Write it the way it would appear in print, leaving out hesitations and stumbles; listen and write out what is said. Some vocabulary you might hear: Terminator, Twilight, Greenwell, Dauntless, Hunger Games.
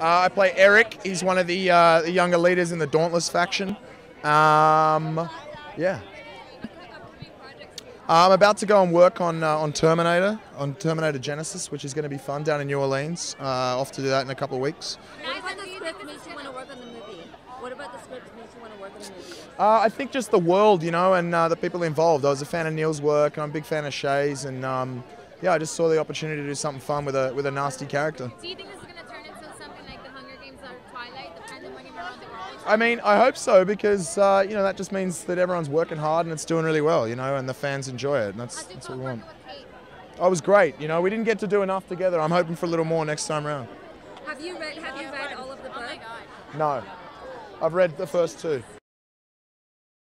I play Eric. He's one of the younger leaders in the Dauntless faction. Yeah. I'm about to go and work on Terminator Genisys, which is going to be fun down in New Orleans. Off to do that in a couple of weeks. What about the script makes you want to work on the movie? What about the script makes you want to work on the movie? I think just the world, you know, and the people involved. I was a fan of Neil's work, and I'm a big fan of Shay's, and yeah, I just saw the opportunity to do something fun with a nasty character. Do you think this is going to turn into something like the Hunger Games or Twilight, the kind of money around the world? I mean, I hope so, because you know, that just means that everyone's working hard and it's doing really well, you know, and the fans enjoy it, and that's what we want. I was great, you know. We didn't get to do enough together. I'm hoping for a little more next time round. Have you read all of the books? No, I've read the first two.